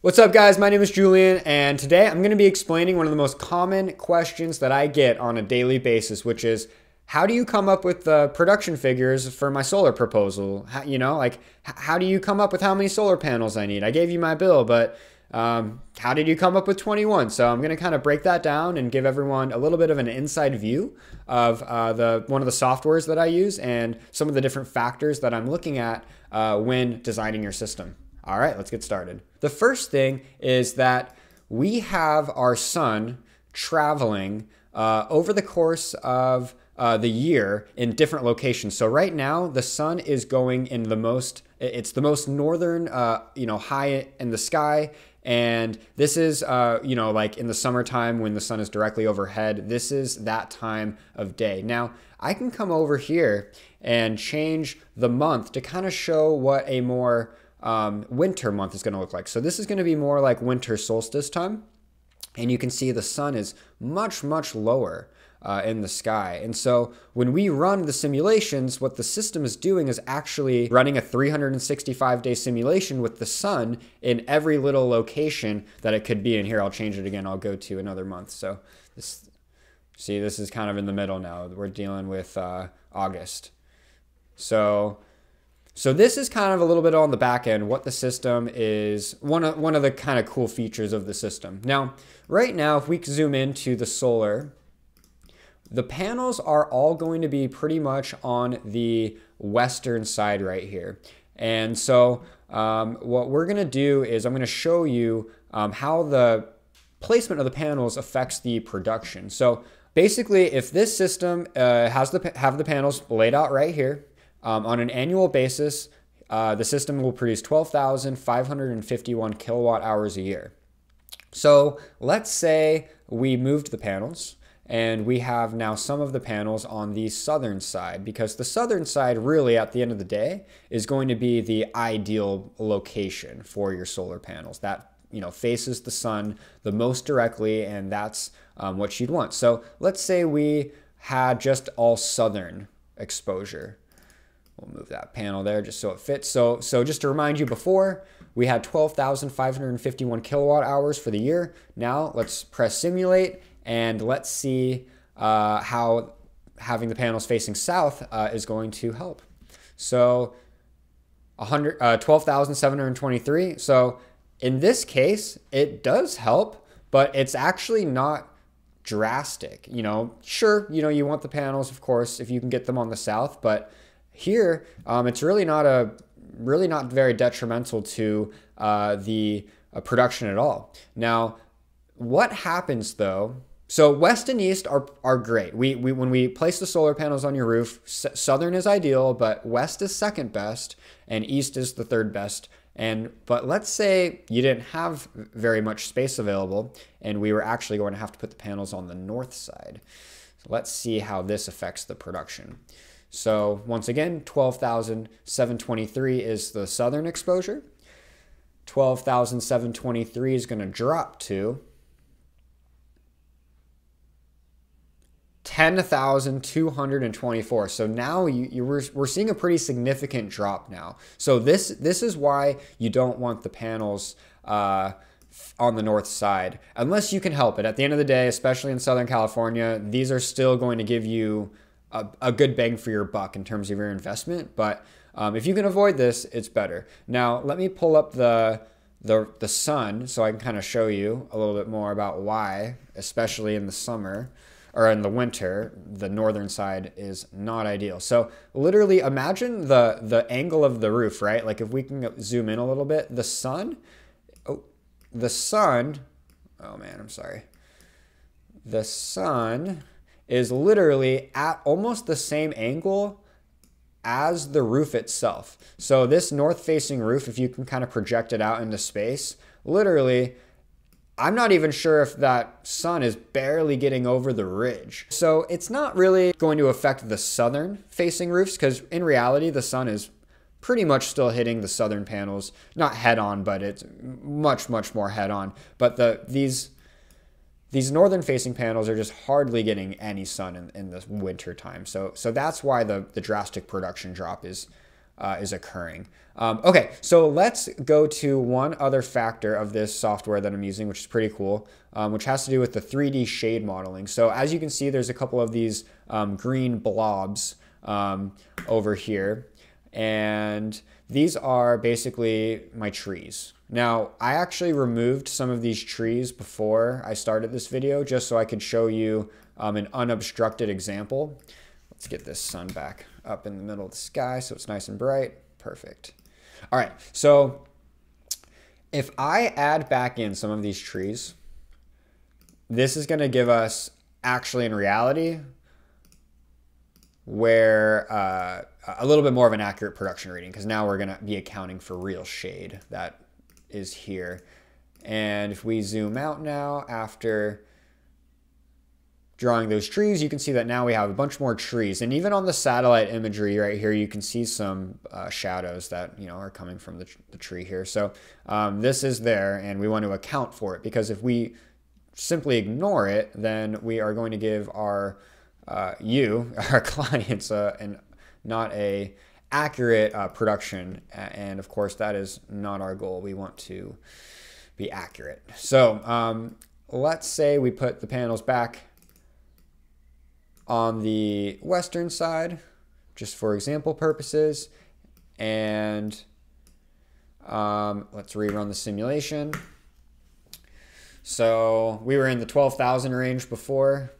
What's up guys, my name is Julian, and today I'm going to be explaining one of the most common questions that I get on a daily basis, which is, how do you come up with the production figures for my solar proposal? How do you come up with how many solar panels I need? I gave you my bill, but how did you come up with 21? So I'm going to kind of break that down and give everyone a little bit of an inside view of one of the softwares that I use and some of the different factors that I'm looking at when designing your system. All right, let's get started. The first thing is that we have our sun traveling over the course of the year in different locations. So right now the sun is going in the most northern, high in the sky. And this is, like in the summertime when the sun is directly overhead, this is that time of day. Now, I can come over here and change the month to kind of show what a more winter month is going to look like. So this is going to be more like winter solstice time, and you can see the sun is much lower in the sky. And so when we run the simulations, what the system is doing is actually running a 365-day simulation with the sun in every little location that it could be in. Here, I'll change it again. I'll go to another month. So this, see, this is kind of in the middle now. We're dealing with August. So this is kind of a little bit on the back end, what the system is, one of the kind of cool features of the system. Now, right now, if we zoom into the solar, the panels are all going to be pretty much on the western side right here. And so what we're gonna do is I'm gonna show you how the placement of the panels affects the production. So basically, if this system have the panels laid out right here, on an annual basis, the system will produce 12,551 kilowatt hours a year. So let's say we moved the panels and we have now some of the panels on the southern side, because the southern side really at the end of the day is going to be the ideal location for your solar panels. That faces the sun the most directly, and that's what you'd want. So let's say we had just all southern exposure. We'll move that panel there just so it fits. So just to remind you, before we had 12,551 kilowatt hours for the year. Now let's press simulate and let's see how having the panels facing south is going to help. So 12,723. So in this case, it does help, but it's actually not drastic. Sure, you want the panels, of course, if you can get them on the south, but here, it's really not very detrimental to the production at all. Now, what happens though? So west and east are great. When we place the solar panels on your roof, southern is ideal, but west is second best, and east is the third best. But let's say you didn't have very much space available, and we were actually going to have to put the panels on the north side. So let's see how this affects the production. So once again, 12,723 is the southern exposure. 12,723 is going to drop to 10,224. So now we're seeing a pretty significant drop now. So this is why you don't want the panels on the north side, unless you can help it. At the end of the day, especially in Southern California, these are still going to give you a good bang for your buck in terms of your investment, but if you can avoid this, it's better. Now, let me pull up the sun so I can kind of show you a little bit more about why, especially in the summer or in the winter, the northern side is not ideal. So literally imagine the angle of the roof, right? Like if we can zoom in a little bit, the sun is literally at almost the same angle as the roof itself. So this north-facing roof, if you can kind of project it out into space, literally, I'm not even sure if that sun is barely getting over the ridge. So it's not really going to affect the southern-facing roofs, because in reality, the sun is pretty much still hitting the southern panels, not head-on, but it's much more head-on. But these northern-facing panels are just hardly getting any sun in the winter time. So that's why the drastic production drop is is occurring. Okay, so let's go to one other factor of this software that I'm using, which is pretty cool, which has to do with the 3D shade modeling. So as you can see, there's a couple of these green blobs over here, and these are basically my trees. Now, I actually removed some of these trees before I started this video just so I could show you an unobstructed example. Let's get this sun back up in the middle of the sky so it's nice and bright. Perfect. All right, so if I add back in some of these trees, this is going to give us actually in reality where a little bit more of an accurate production reading, because now we're going to be accounting for real shade that is here. And if we zoom out now after drawing those trees, you can see that now we have a bunch more trees. And even on the satellite imagery right here, you can see some shadows that are coming from the tree here. So this is there, and we want to account for it, because if we simply ignore it, then we are going to give our clients, not a accurate production. And of course, that is not our goal. We want to be accurate. So let's say we put the panels back on the western side, just for example purposes. And let's rerun the simulation. So we were in the 12,000 range before.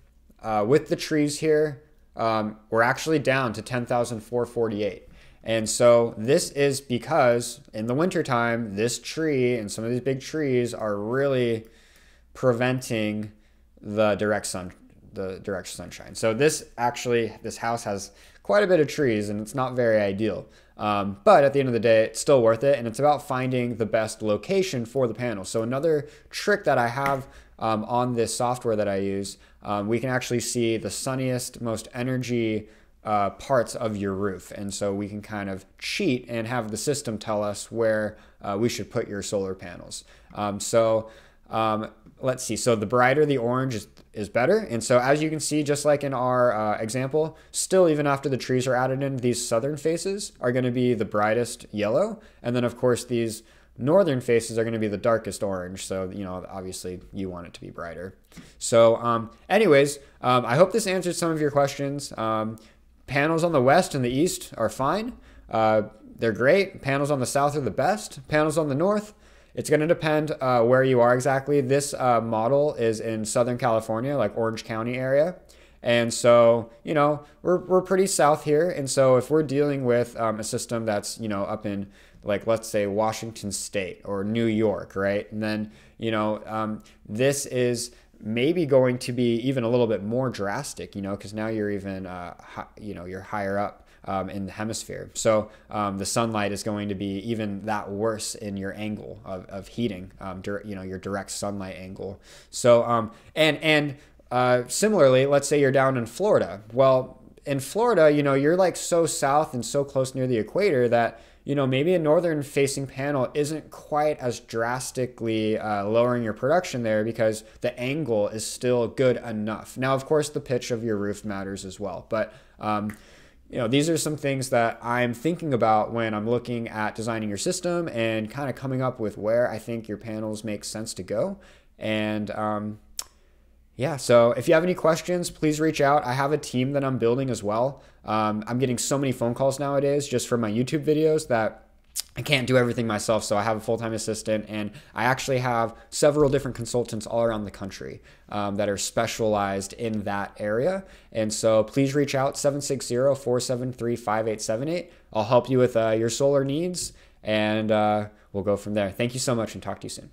With the trees here, we're actually down to 10,448. And so this is because in the wintertime, this tree and some of these big trees are really preventing the direct sun. So this house has quite a bit of trees, and it's not very ideal. But at the end of the day, it's still worth it, and it's about finding the best location for the panel. So another trick that I have on this software that I use, we can actually see the sunniest, most energy parts of your roof. And so we can kind of cheat and have the system tell us where we should put your solar panels. Let's see. So the brighter the orange is better. And so as you can see, just like in our example, still even after the trees are added in, these southern faces are going to be the brightest yellow. And then of course, these northern faces are going to be the darkest orange. So, obviously you want it to be brighter. So anyways, I hope this answered some of your questions. Panels on the west and the east are fine. They're great. Panels on the south are the best. Panels on the north, it's going to depend where you are exactly. This model is in Southern California, like Orange County area. And so, we're pretty south here. And so if we're dealing with a system that's, up in like, let's say Washington State or New York, right? And then, this is maybe going to be even a little bit more drastic, because now you're even, you're higher up in the hemisphere. So the sunlight is going to be even that worse in your angle of heating, your direct sunlight angle. So, similarly, let's say you're down in Florida. Well, in Florida, you're like so south and so close near the equator that, maybe a northern facing panel isn't quite as drastically lowering your production there, because the angle is still good enough. Now, of course, the pitch of your roof matters as well, but, these are some things that I'm thinking about when I'm looking at designing your system and kind of coming up with where I think your panels make sense to go. And yeah, so if you have any questions, please reach out. I have a team that I'm building as well. I'm getting so many phone calls nowadays just for my YouTube videos that I can't do everything myself. So I have a full-time assistant, and I actually have several different consultants all around the country that are specialized in that area. And so please reach out, 760-473-5878. I'll help you with your solar needs, and we'll go from there. Thank you so much, and talk to you soon.